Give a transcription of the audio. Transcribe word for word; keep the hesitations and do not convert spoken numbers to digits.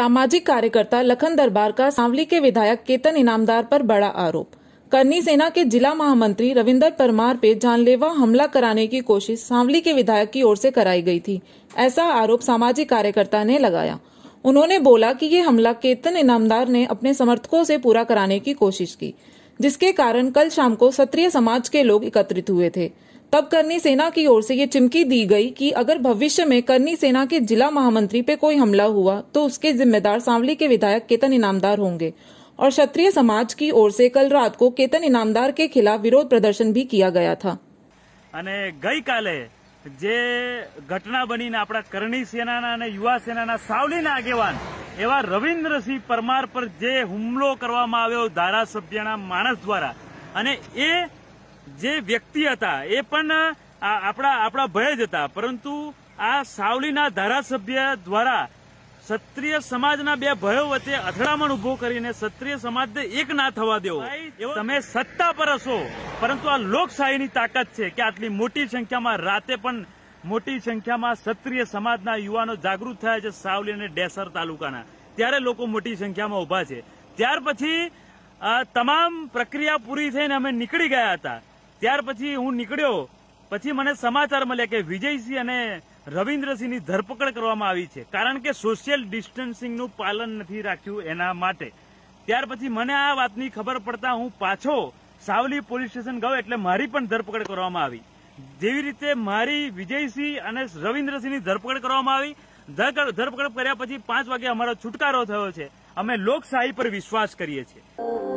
सामाजिक कार्यकर्ता लखन दरबार का सांवली के विधायक केतन इनामदार पर बड़ा आरोप। कर्णी सेना के जिला महामंत्री रविंद्र परमार पे जानलेवा हमला कराने की कोशिश सांवली के विधायक की ओर से कराई गई थी, ऐसा आरोप सामाजिक कार्यकर्ता ने लगाया। उन्होंने बोला कि ये हमला केतन इनामदार ने अपने समर्थकों से पूरा कराने की कोशिश की, जिसके कारण कल शाम को क्षत्रिय समाज के लोग एकत्रित हुए थे। तब कर्णी सेना की ओर से ये चिमकी दी गई कि अगर भविष्य में कर्णी सेना के जिला महामंत्री पे कोई हमला हुआ तो उसके जिम्मेदार सांवली के विधायक केतन इनामदार होंगे। और क्षत्रिय समाज की ओर से कल रात को केतन इनामदार के खिलाफ विरोध प्रदर्शन भी किया गया था। गई काले जे घटना बनीने आपड़ा कर्णी सेना ने युवा सेना सांवली आगेवान एवा रविन्द्र सिंह परमार पर जे हुमलो करवामां आव्यो धारासभ्यना माणस द्वारा, अने ए जे व्यक्ति हता ए पण आपड़ा आपड़ा भय ज हता, परंतु आ सांवलीना धारासभ्य द्वारा क्षत्रिय समाजना बे भयो वच्चे अथड़ामण उभो करीने क्षत्रिय समाजने एक ना थवा देवो। तमे सत्ता पर हशो, परंतु आ लोकशाहीनी ताकत छे के आटली मोटी संख्यामां राते पण मोटी संख्यामां क्षत्रिय समाजना युवानो जागृत थया छे सांवली अने डेसर तालुकाना, त्यारे लोको मोटी संख्यामां उभा छे। त्यार पछी तमाम प्रक्रिया पूरी थईने अमे निकळी गया हता। त्यार पछी हूँ निकळ्यो पछी मने समाचार मळ्या के विजय सिंह अने रविन्द्र सिंह की धरपकड़ करवामां आवी छे, कारण के सोशियल डिस्टन्सिंगनुं पालन नथी राख्युं एना माटे। त्यार पछी मने आ वातनी खबर पड़ता हूँ पाछो सांवली पोलीस स्टेशन गयो एटले मारी पण धरपकड़ करवामां आवी। जेवी रीते मारी विजय सिंह अने रविन्द्र सिंह की धरपकड़ करवामां आवी। धरपकड़ कर्या पछी पांच वागे अमारो छुटकारो थयो छे। अमे लोकशाही पर विश्वास करीए छीए।